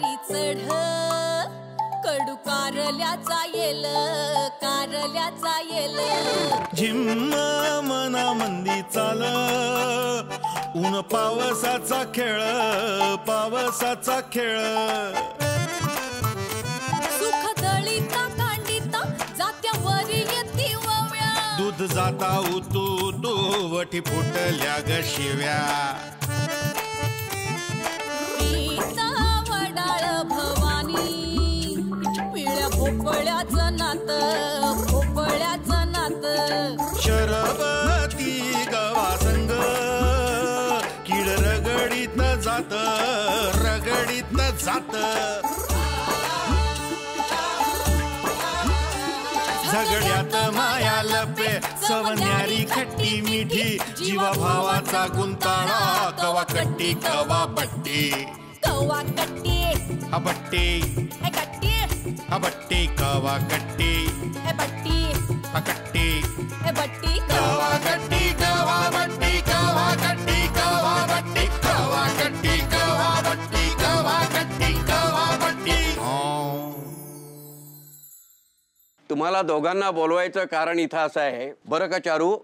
वारी चढ कडू कारल्याचा येल जिम्मा मना मंदी चाल ऊन पावसाचा खेळ सुख दळीता कांडीता जात्या वरी येती वव्या दूध जाता उतू दोवटी फुटल्या ग शिव्या पोपळ्याचं नात शरबती गवासंग किड रगडीत न जात झगड्यात माया लपे सवन्यारी खट्टी मिठी जीवा भावाचा गुंताळा कवा कट्टी अबट्टी कवा कट्टी तुम्हाला दोघांना बोलवायचं कारण इथं असं आहे बरं का चारू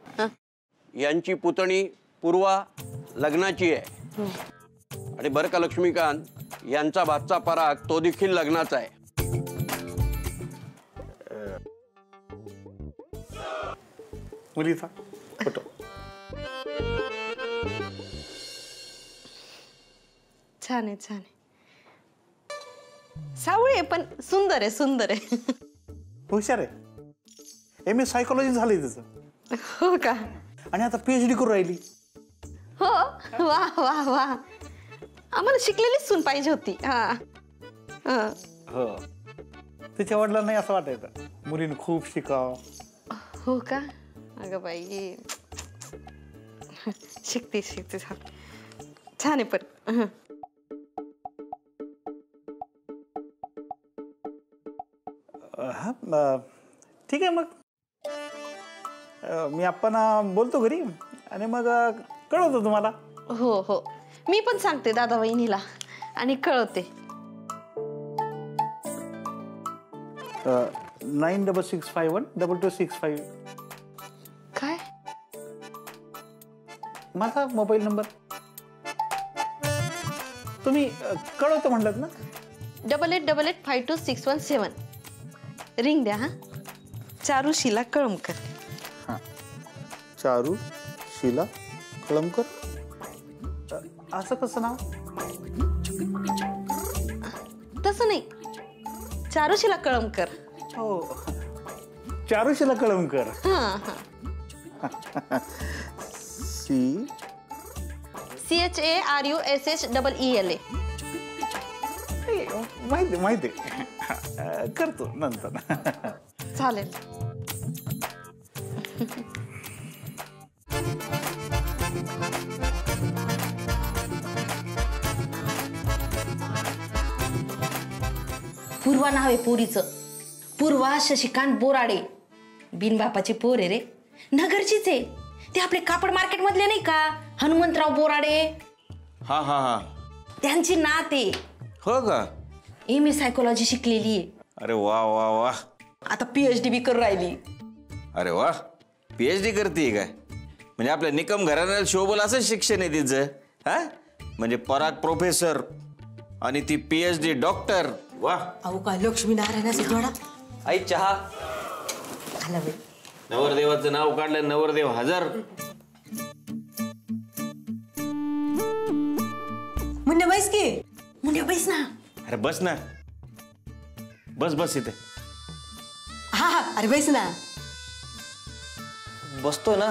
यांची पुतणी पूर्वा लग्नाची आहे आणि बरं का लक्ष्मीकांत यांचा भाचा पराग तो देखील लग्नाचा आहे मुलीचा फोटो छान आहे सावळी आहे पण सुंदर आहे हुशार आहे एमए सायकोलॉजी झाली तिचं हो का आणि आता PhD करू राहिली हो वाह वाह वाह आम्हाला शिकलेलीच सून पाहिजे होती हां हो तिच्या वडिलांना नाही असं वाटायचं मुलीने खूप शिकावं हो का अगं बाई शिकते छान आहे पण ठीक आहे मग मी आप्पांना बोलतो घरी आणि मग कळवतो तुम्हाला हो हो मी पण सांगते दादा वहिनीला आणि कळवते 96651226 काय माझा मोबाईल नंबर तुम्ही कळवतो म्हणलात ना 88885261 रिंग द्या हा चारुशीला कळमकर हां चारुशीला कळमकर असं कसं नाव तसं नाही चारुशीला कळमकर हो चारुशीला कळमकर हां हां CHARUSHEELA माहिती करतो नंतर चालेल पूर्वा नाव आहे पोरीचं पूर्वा शशिकांत बोराडे बिनबापाची पोर आहे रे नगरचीच आहे ते आपले कापड मार्केट मधले नाही का हनुमंतराव बोराडे हा हा हा त्यांची नाते हो का एमए सायकोलॉजी शिकलेली आहे अरे वा वा वा आता PhD बी करू राहिली अरे वा PhD करते काय म्हणजे आपल्या निकम घराण्याला शोभल असं शिक्षण आहे तिचं हा म्हणजे पराग प्रोफेसर आणि ती PhD डॉक्टर वा अहो काय लक्ष्मीनारायण आई चहा नवरदेवाचं नाव काढलं नवरदेव हजर मुन्ने बैस ना अरे बस ना इथे हा अरे बैस ना बसतो ना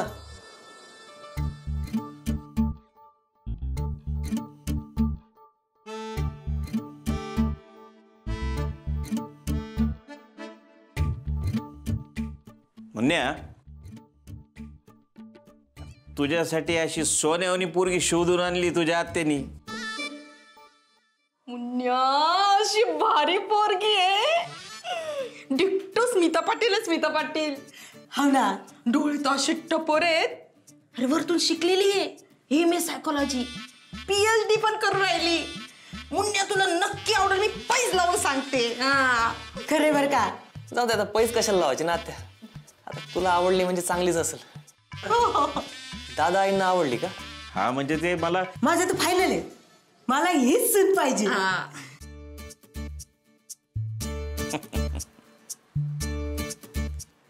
मुन्या तुझ्यासाठी अशी सोन्यावनी पोरगी शोधून आणली तुझ्या आत्यानी अशी भारी पोरगी आहे डिक्टो स्मिता पाटील हा ना डोळे तर असे टपोर आहेत अरे वरतून शिकलेली आहे एमए सायकोलॉजी PhD पण करू राहिली मुन्या तुला नक्की आवडेल, मी पैज लावून सांगते. खरे बर का? जाऊ दे आता, पैज कशाला लावायची ना आत्या. आता तुला आवडली म्हणजे चांगलीच असेल. दादा आईंना आवडली का? हा, म्हणजे ते मला माझं तर फायनल आहे, मला हीच सूट पाहिजे.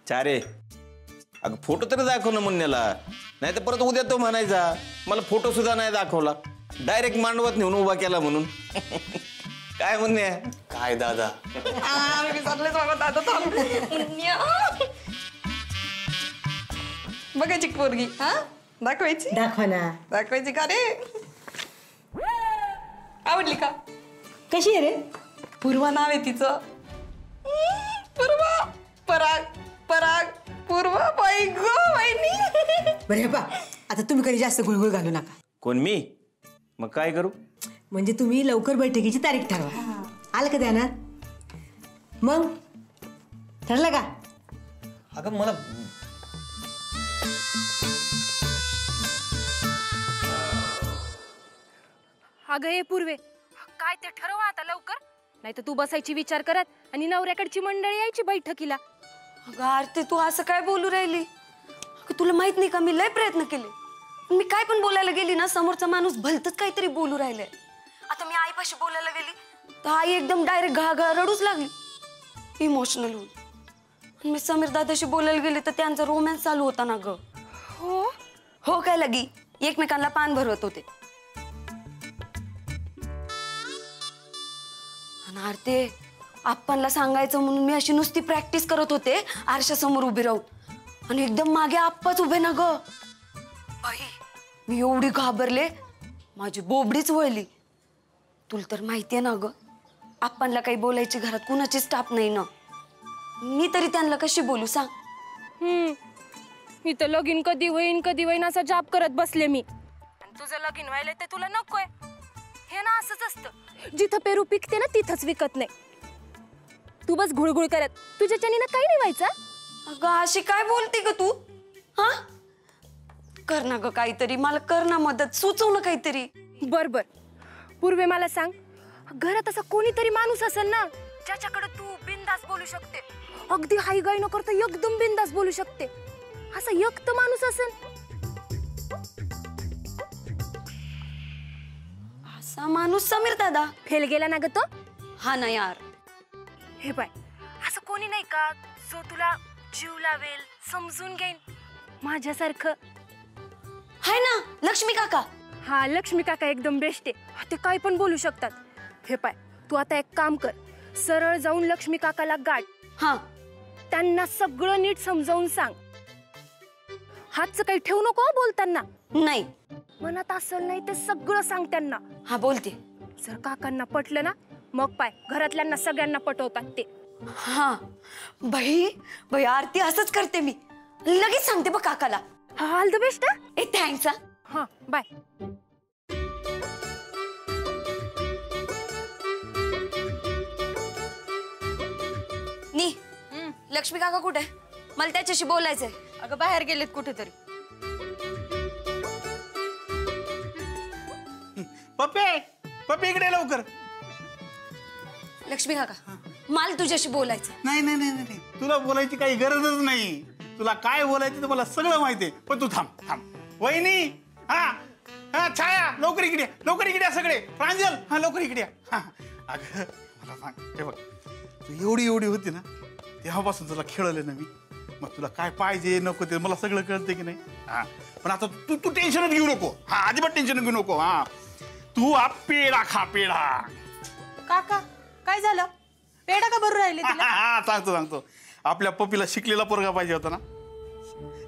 चारे अगं फोटो तर दाखव ना मुन्याला, नाही तर परत उद्या तो म्हणायचा मला फोटो सुद्धा नाही दाखवला, डायरेक्ट मांडवत नेऊन उभा केला म्हणून. काय मुन्या, काय दादा बघायची पोरगी हा, दाखवायची दाखवायची का रे? आवडली का? कशी आहे रे? पूर्वा नाव आहे तिचं. पूर्वा पराग पराग पूर्वा बाई गो बाईनी. बरे बा, आता तुम्ही कधी जास्त गुळगुळ घालू नका. कोण मी? मग काय करू? म्हणजे तुम्ही लवकर बैठकीची तारीख ठरवा. आलं का ध्यानात? मग ठरलं का? अगं मला अगं हे पूर्वे काय ते ठरवा आता लवकर, नाही तर तू बसायची विचार करत आणि नवऱ्याकडची मंडळी यायची बैठकीला. अगं आरती, तू असं काय बोलू राहिली? तुला माहित नाही का मी लय प्रयत्न केले. मी काय पण बोलायला गेली ना, समोरचा माणूस भलतच काहीतरी बोलू राहिलाय. आता मी आईपाशी बोलायला गेली तर आई एकदम डायरेक्ट घाघा रडूच लागली, इमोशनल होऊन. मी समीर दादाशी बोलायला गेले तर त्यांचा रोमॅन्स चालू होता ना ग. हो हो, काय लगी एकमेकांना पान भरवत होते. आरती, आपणला सांगायचं म्हणून मी अशी नुसती प्रॅक्टिस करत होते आरशासमोर उभी राहून, आणि एकदम मागे आप्पाच उभे ना ग. बाई मी एवढी घाबरले, माझी बोबडीच वळली. तुला तर माहिती आहे ना ग, आपणला काही बोलायची घरात कुणाचीच स्टाफ नाही ना. मी तरी त्यांना कशी बोलू सांग? मी तर लगीन कधी होईन कधी होईन असा जाप करत बसले मी. तुझं लगीन व्हायला ते तुला नकोय हे ना, असंच असतं. जिथं पेरू पिकते ना तिथंच विकत नाही. तू बस घुळघुळ करत, तुझ्याच्यानी ना काही नाही व्हायचं. अगं अशी काय बोलते ग तू? हा कर ना ग काहीतरी, मला कर ना मदत, सुचव ना काहीतरी. बर बर पूर्वे, मला सांग, घरात असा कोणीतरी माणूस असेल ना ज्याच्याकडे तू बिंदास बोलू शकते, अगदी हायगाय न करता एकदम बिंदास बोलू शकते, असा यक्त माणूस असेल? असा माणूस समीर दादा फेल गेला ना ग तो. हा ना यार, हे बाय असं कोणी नाही का जो तुला जीव लावेल, समजून घेईन माझ्यासारखं? हाय ना लक्ष्मी काका. हा लक्ष्मी काका एकदम बेस्ट आहे, ते काय पण बोलू शकतात. हे पाय तू आता एक काम कर, सरळ जाऊन लक्ष्मी काकाला गाठ. हा, त्यांना सगळं नीट समजावून सांग. हातचं काही ठेवू नको बोलताना. नाही, मनात असं नाही ते सगळं सांग त्यांना. हा बोलते. जर काकांना पटलं ना मग पाय घरातल्यांना सगळ्यांना पटवतात ते. हा बाई बाई आरती, असंच करते मी, लगेच सांगते बघ काकाला. हा ऑल द बेस्ट. ए थँक्स. हा बाय. नी लक्ष्मी काका कुठे? मला त्याच्याशी बोलायचंय. अगं बाहेर गेलेत कुठेतरी. पप्पे पप्पे इकडे लवकर. लक्ष्मी काका मला तुझ्याशी बोलायचं. नाही नाही नाही नाही, तुला बोलायची काही गरजच नाही. तुला काय बोलायचं मला सगळं माहिती आहे, पण तू थांब थांब. वहिनी, हा हा छाया, लवकर इकडे लवकर इकडे या सगळे. प्रांजल, हा लवकर इकडे या. हा अगं मला सांग, हे बघ तू एवढी एवढी होती ना तेव्हापासून तुला खेळले ना मी, मग तुला काय पाहिजे नको ते मला सगळं कळतं की नाही. हा पण आता तू तू टेन्शनच घेऊ नको. हा अजिबात टेन्शन घेऊ नको. हा तू हा पेढा खा, पेढा. काका काय झालं? पेढा का भरू राहिले? सांगतो सांगतो, आपल्या पप्पीला शिकलेला पोरगा पाहिजे होता ना,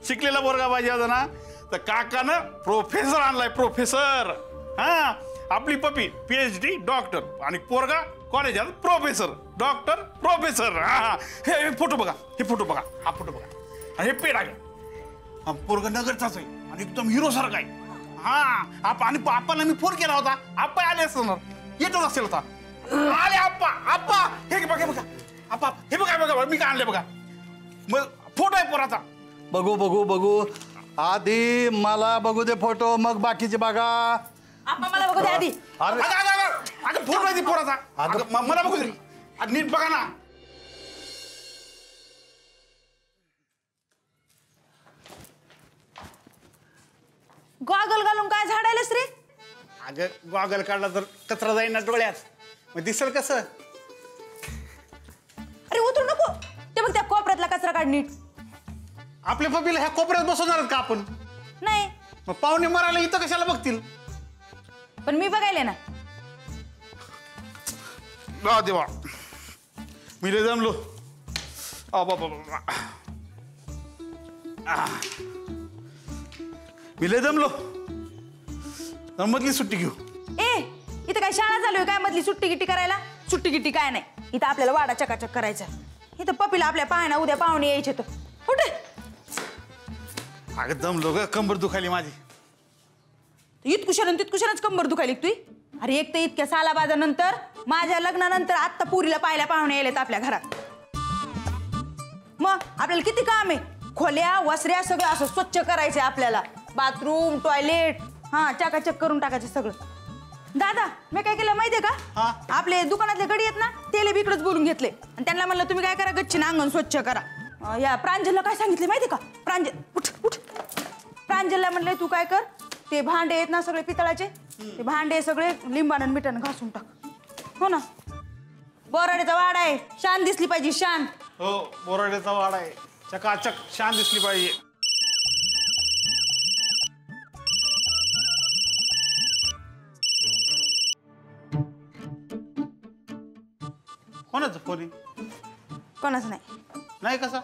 शिकलेला पोरगा पाहिजे होता ना, तर काकानं प्रोफेसर आणलाय, प्रोफेसर. हा आपली पप्पी PhD डॉक्टर, आणि पोरगा कॉलेजात प्रोफेसर, डॉक्टर प्रोफेसर. हा हे फोटो बघा, हे फोटो बघा, हा फोटो बघा. हे पेढा घ्या. पोरगा नगरचाच आहे आणि एकदम हिरो सारखा आहे. हा आणि आपाला मी फोन केला होता, आपा आले असणार, येतच असेल होता. आले आप्पा, आप्पा हे बघा बघा, आप्पा हे बघा बघा मी काय आणले बघा. मग फोटो आहे पोराचा. बघू बघू बघू, आधी मला बघू दे फोटो, मग बाकीचे बघा. मला बघू दे आधी. अरे अगं फोन नाही पोराचा. अगं मला बघू दे आधी, नीट बघा ना. गॉगल घालून काय झाडायलास रे? अगं गॉगल काढला तर कचरा जाईन ना डोळ्यात, मग दिसल कसं? अरे उतरू नको, ते बघ त्या कोपऱ्यातला कचरा काढ नीट. आपल्या पप्पीला ह्या कोपऱ्यात बसवणार का आपण? नाही. मग पाहुणे मरायला इथं कशाला बघतील? पण मी बघायला ना. देवा मी लय जमलो. मी लय जमलो. मधली सुट्टी घेऊ. ए इथं काय शाळा चालू आहे काय मधली सुट्टी गिट्टी करायला? सुट्टी गिट्टी काय नाही, इथं आपल्याला वाडा चकाचक करायचा. इथं पप्पीला आपल्या पाहण्या उद्या पाहुणे यायचे तो. अगं दमलो ग, कंबर दुखायली माझी. इतकुशरण तितकुशरणच कंबर दुखायली तुई. अरे एक तर इतक्या सालाबाजानंतर माझ्या लग्नानंतर आत्ता पुरीला पाहायला पाहुणे आलेत आपल्या घरात. मग आपल्याला किती काम आहे, खोल्या वसऱ्या सगळं असं स्वच्छ करायचं आपल्याला, बाथरूम टॉयलेट हा चाकाचक करून टाकायचं सगळं. दादा मी काय केलं माहितीये का, आपले दुकानातले गडी आहेत ना तेले बिकडच बोलून घेतले आणि त्यांना म्हणलं तुम्ही काय करा गच्चीनं अंगण स्वच्छ करा. या प्रांजलला काय सांगितले माहिती का, प्रांजल उठ उठ. प्रांजलला म्हणले तू काय कर, ते भांडे आहेत ना सगळे पितळाचे ते भांडे सगळे लिंबानं मिठानं घासून टाक. हो ना बोराड्याचा वाडा आहे, शान दिसली पाहिजे शान. हो बोराड्याचा वाडा आहे, चकाचक शान दिसली पाहिजे. कोणाचं फोन? कोणाच नाही. नाही कसा?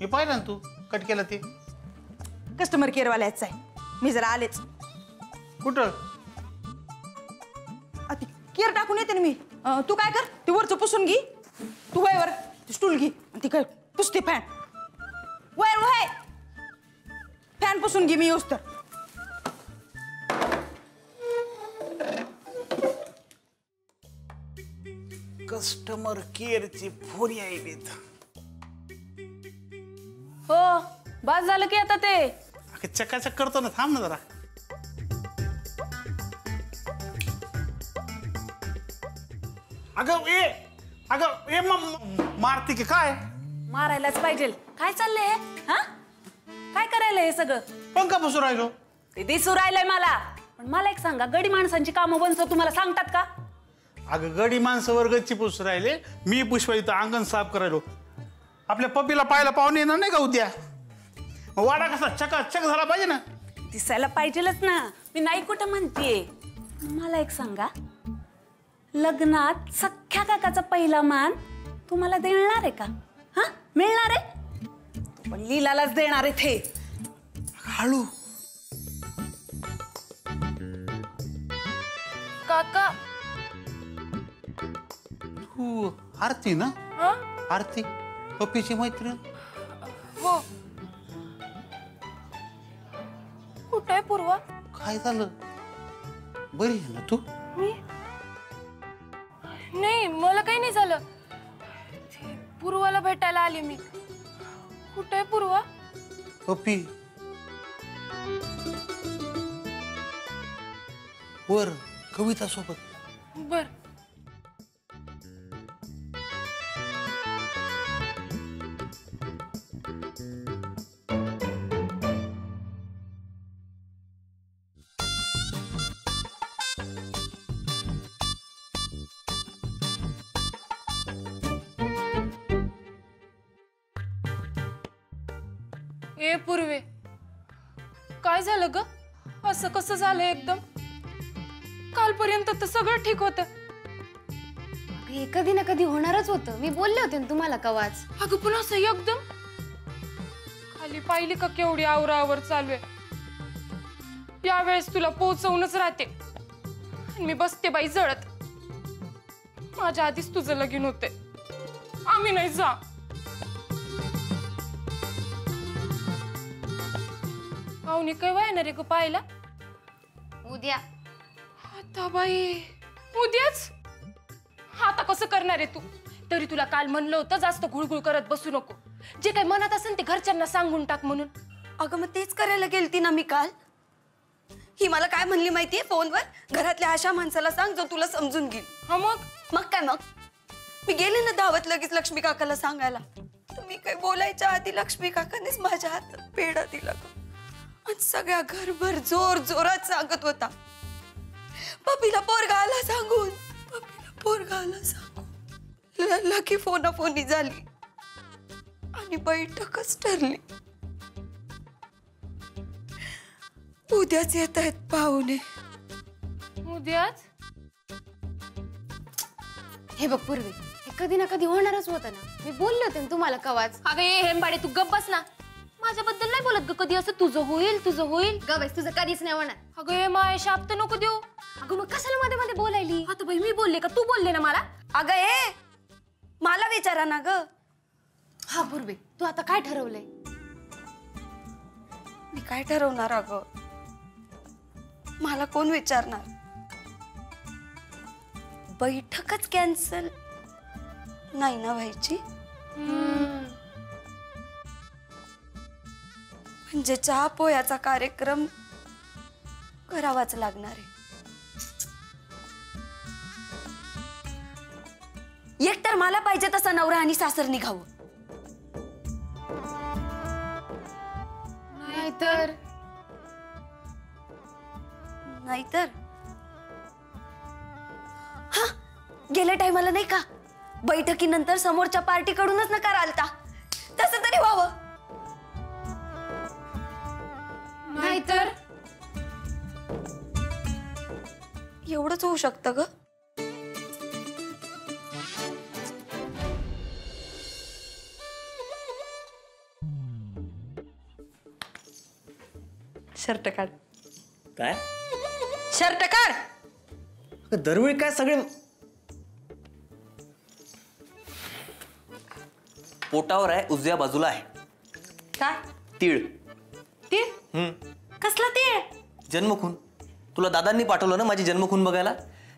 मी पाहिलं ना तू कट केलं ते. कस्टमर केअर वाल्याच आहे मी, जरा आलेच. कुठं? केअर टाकून येते ना मी. तू काय कर ते वरचं पुसून घे, तू वयवर स्टूल घे ती काय पुसते फॅन वयर वय फॅन पुसून घे. मी येऊस तर कस्टमर केअरचे फोन यायलेत. हो बस झालं की आता ते चकाचक करतो ना, थांब ना जरा. अगं ए अगं ए मारती की काय? मारायलाच पाहिजे. काय चाललंय हे हा? काय करायला हे सगळं? पंखा बसू राहिलो ते दिसू राहिलंय मला. पण मला एक सांगा, गडी माणसांची कामं बनसं तुम्हाला सांगतात का? अगं गडी माणसं वर्गची पुसू राहिले, मी पुष्पा इथं अंगण साफ करायलो. आपल्या पप्पीला पाहायला पाहुणे येणार नाही का उद्या? वाडा कसा चकाचक झाला पाहिजे ना, दिसायला पाहिजेलच ना. मी नाही कुठं म्हणते. मला एक सांगा, लग्नात सख्या काकाचा पहिला मान तुम्हाला देणार आहे का? हा मिळणार आहे, पण लीलालाच देणार आहे ते. हळू काका. तू आरती ना? आरती पप्पीची मैत्रीण. हो कुठे पूर्वा? काय झालं, बरी आहे ना तू? नाही मला काही नाही झालं, पूर्वाला भेटायला आली मी. कुठे पूर्वा? पप्पी वर कविता सोबत. बर ए पूर्वे काय झालं ग, असं कसं झालं एकदम? कालपर्यंत तर सगळं ठीक होतं. अगं कधी ना कधी होणारच होतं, मी बोलले होते ना तुम्हाला कवाच. अगं पण असं एकदम? खाली पाहिली का केवढी आवरावर चालू आहे. यावेळेस तुला पोहोचवूनच राहते आणि मी बसते बाई जळत. माझ्या आधीच तुझं लगीन होते, आम्ही नाही जा. पाहुणे केव्हा येणार आहे ग पाहायला? उद्या. आता बाई उद्याच? आता कसं करणार आहे तू? तरी तुला काल म्हणलं होतं जास्त घुळघुळ करत बसू नको, जे काही मनात असेल ते घरच्यांना सांगून टाक म्हणून. अगं मग तेच करायला गेलती ना मी काल. ही मला काय म्हणली माहितीये फोनवर, घरातल्या अशा माणसाला सांग जो तुला समजून घेईल. हा मग मग काय, मग मी गेले ना धावत लगेच लक्ष्मी काकाला सांगायला. तुम्ही काही बोलायच्या आधी लक्ष्मी काकानेच माझ्या हातात पेढा दिला आणि सगळ्या घरभर जोर जोरात सांगत होता, पप्पीला पोरगा आला सांगून, पप्पीला पोरगा आला सांगून. लकी फोनाफोनी झाली आणि बैठकच ठरली. उद्याच येत आहेत पाहुणे. उद्याच? हे बघ पूर्वी, हे कधी ना कधी होणारच होता ना. मी बोलले होते तुम्हाला कवाच. अगं ये हेमबाडे, तू गप बस ना. माझ्याबद्दल नाही बोलत ग कधी असं तुझं होईल तुझं होईल. गवायच तुझं कधीच नाही होणार. अगं ये माय शाप तर नको देऊ. अगं मग कशाला मध्ये मध्ये बोलायली? आता बाई मी बोलले का तू बोलले ना मला? अगं ये मला विचारा ना ग. हा पूर्वी, तू आता काय ठरवलंय? मी काय ठरवणार अगं, मला कोण विचारणार? बैठकच कॅन्सल नाही ना व्हायची, म्हणजे चहा पोह्याचा कार्यक्रम करावाच लागणार आहे. एक तर मला पाहिजे तसा नवरा आणि सासर निघावं, नाहीतर नाहीतर हा गेल्या टायमाला नाही का बैठकीनंतर समोरच्या पार्टीकडूनच नकार आलता, तसं तरी व्हावं. नाहीतर एवढंच होऊ शकतं ग. शर्ट काढ. काय शर्ट काढ? दरवेळी काय सगळे पोटावर आहे, उजव्या बाजूला आहे. काय? तीळ. तीळ? कसला तीळ? जन्मखून. तुला दादांनी पाठवलं ना माझी जन्मखून बघायला,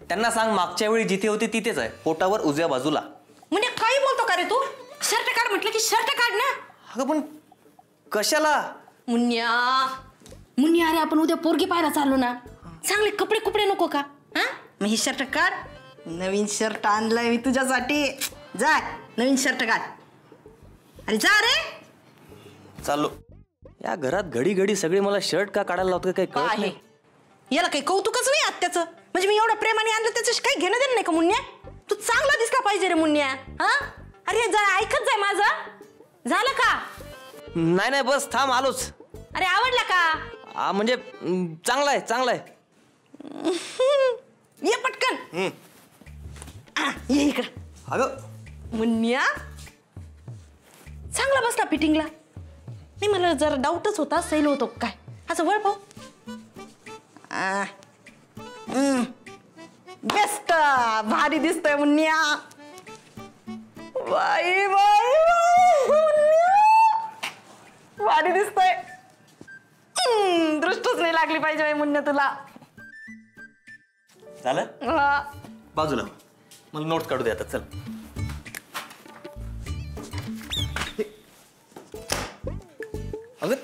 त्यांना सांग मागच्या वेळी जिथे होती तिथेच आहे, पोटावर उजव्या बाजूला. म्हणजे काही बोलतो का रे तू? शर्ट काढ म्हटलं की शर्ट काढ ना. अगं पण कशाला मुन्या मुन्या? अरे आपण उद्या पोरगी पाहायला चाललो ना, चांगले कपडे कुपडे नको का? हा मग ही शर्ट काढ. नवीन शर्ट आणलाय मी तुझ्यासाठी, जा नवीन शर्ट काढ. अरे जा रे. चाललो. या घरात घडी घडी सगळे मला शर्ट का काढायला लावत काही कळत नाही. याला काही कौतुकच नाही आत्याचं. म्हणजे मी एवढ्या प्रेमाने आणलं त्याच्याशी काही घेणं देणं नाही का मुन्या? तू चांगला दिसला पाहिजे रे मुन्या. हा अरे जरा ऐकत जाय माझं. झालं का? नाही नाही बस थांब, आलोच. अरे आवडला का? म्हणजे चांगलाय चांगलाय. ये पटकन ये इकडं. अगं मुन्या चांगला बसला फिटिंगला. नाही मला जरा डाऊटच होता सैल होतो काय, असं वळ पाहू. बेस्ट, भारी दिसतोय मुन्या. बाई बाई भारी दिसतोय. दृष्टच नाही लागली पाहिजे मुन्या तुला. झालं? बाजूला मला नोट्स काढू दे आता. चल अगं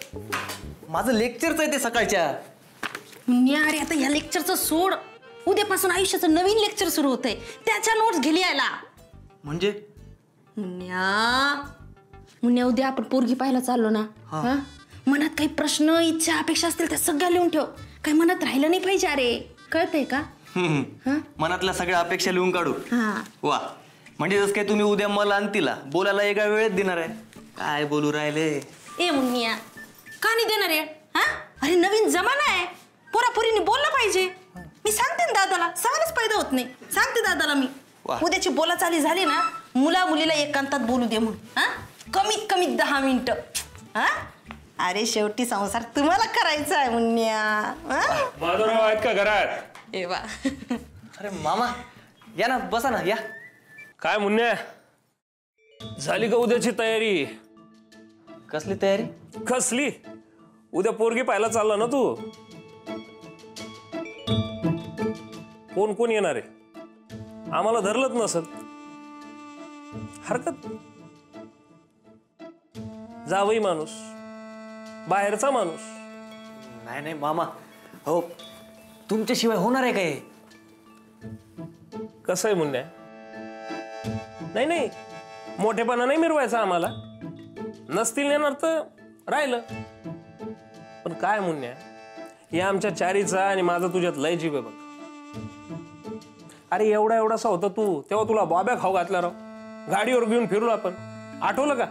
माझं लेक्चरच आहे ते सकाळच्या. मुन्या अरे आता ह्या लेक्चरचं सोड, उद्यापासून आयुष्याचं नवीन लेक्चर सुरू होतंय, त्याच्या नोट्स घेली यायला. म्हणजे मुन्या मुन्या उद्या आपण पोरगी पाहायला चाललो ना, हा मनात काही प्रश्न इच्छा अपेक्षा असतील त्या सगळ्या लिहून ठेव. काही मनात राहिलं नाही पाहिजे. अरे कळतंय का? मनातल्या सगळ्या अपेक्षा लिहून काढू. वा म्हणजे जसं काय तुम्ही उद्या मला आणि तिला बोलायला एका वेळेत देणार आहे. काय बोलू राहिले? ए मुन्या का नाही देणार आहे? हा अरे नवीन जमाना आहे, पोरापुरीने बोललं पाहिजे. मी सांगते ना दादाला, सवालच पैदा होत नाही. सांगते दादाला मी, उद्याची बोलाचाली झाली ना मुला मुलीला एकांतात बोलू दे म्हणून. हा कमीत कमी 10 मिनिटं. हा अरे शेवटी संसार तुम्हाला करायचा आहे मुन्या. माधवराव आहेत का घरात? ए वा अरे मामा या ना, बसा ना या. काय मुन्या झाली का उद्याची तयारी? कसली तयारी? कसली? उद्या पोरगी पाहायला चालला ना तू. कोण कोण येणार आहे? आम्हाला धरलंच नसत हरकत. जावई माणूस, बाहेरचा माणूस. नाही नाही मामा हो तुमच्याशिवाय होणार आहे काय? कसं आहे मुन्या? नाही नाही मोठेपणा नाही मिरवायचा आम्हाला. नसतील नेणार तर राहिलं. पण काय मुन्या या आमच्या चारीचा आणि माझा तुझ्यात लय जीव आहे बघ. अरे एवढा एवढासा होता तू तेव्हा तुला बाब्या खाऊ घातला राव. गाडीवर घेऊन फिरू आपण. आठवलं का?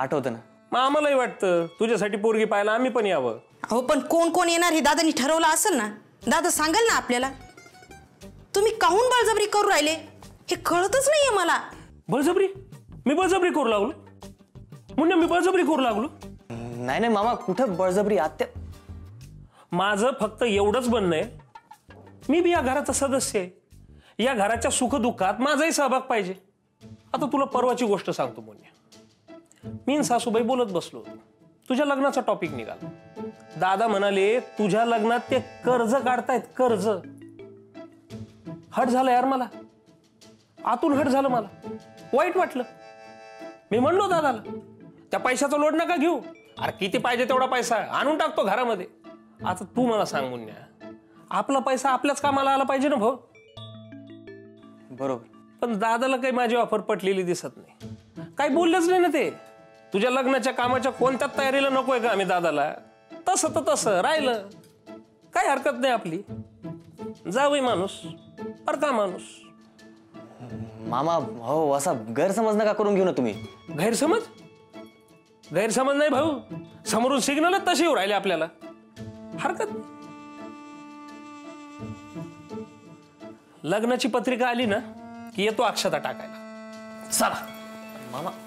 आठवतं ना. मग आम्हालाही वाटतं तुझ्यासाठी पोरगी पाहायला आम्ही पण यावं. हो पण कोण कोण येणार हे दादानी ठरवलं असेल ना? दादा सांगाल ना आपल्याला? तुम्ही काहून बळजबरी करू राहिले हे कळतच नाहीये मला. बळजबरी? मी बळजबरी करू लागलो मुन्या? मी बळजबरी करू लागलो? नाही नाही मामा कुठं बळजबरी. आत्या माझं फक्त एवढंच म्हणणं आहे मी बी या घराचा सदस्य आहे. या घराच्या सुखदुःखात माझाही सहभाग पाहिजे. आता तुला परवाची गोष्ट सांगतो मुन्या. मी सासूबाई बोलत बसलो तुझ्या लग्नाचा टॉपिक निघाला. दादा म्हणाले तुझ्या लग्नात ते कर्ज काढतायत कर्ज. हट झालं यार मला. आतून हट झालं मला. वाईट वाटलं. मी म्हणलो दादाला त्या पैशाचा लोड नका घेऊ. अरे किती पाहिजे तेवढा पैसा आणून टाकतो घरामध्ये. आता तू मला सांग मुन्या आपला पैसा आपल्याच कामाला आला पाहिजे ना भाऊ. बरोबर. पण दादाला काही माझी ऑफर पटलेली दिसत नाही. काही बोललंच नाही ना ते. तुझ्या लग्नाच्या कामाच्या कोणत्याच तयारीला नकोय का आम्ही दादाला. तसं तर तसं राहिलं काय हरकत नाही आपली. जावई माणूस परका माणूस. मामा हो असा गैरसमज नका करून घेऊ ना तुम्ही. गैरसमज? गैरसमज नाही भाऊ. समोरून सिग्नलच तसे येऊ राहिले आपल्याला. हरकत लग्नाची पत्रिका आली ना की येतो अक्षता टाकायला. चला मामा.